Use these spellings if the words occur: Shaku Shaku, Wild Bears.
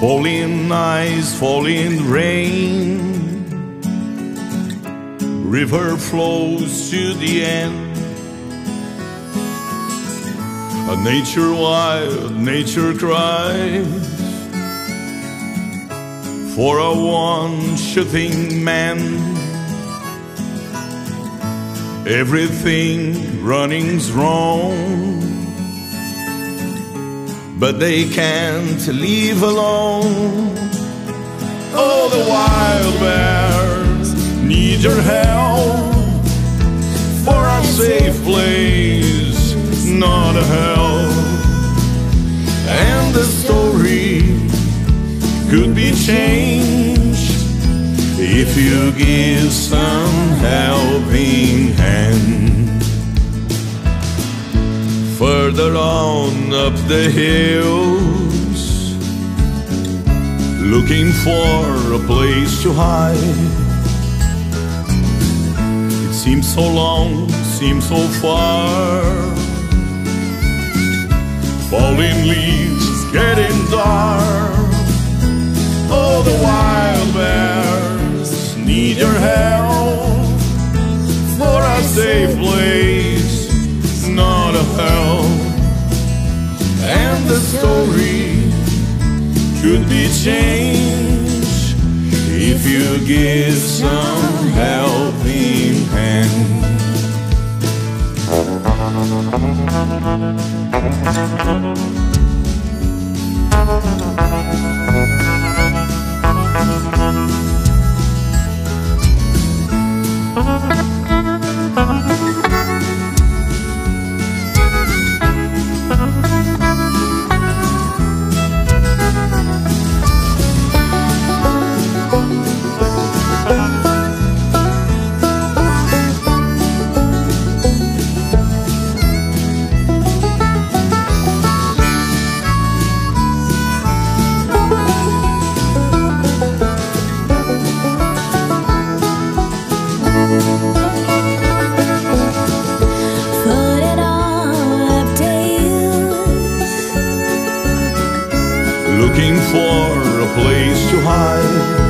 Falling ice, falling rain, river flows to the end. A nature wild, nature cries for a one-shooting man. Everything running's wrong, but they can't leave alone. Oh, the wild bears need your help for a safe place, not a hell. And the story could be changed if you give some helping hand. Further on up the hills, looking for a place to hide. It seems so long, seems so far. Falling leaves, getting dark. Oh, the wild bears need your help for a safe place, not a hell. And the story could be changed if you give some helping hand. Looking for a place to hide.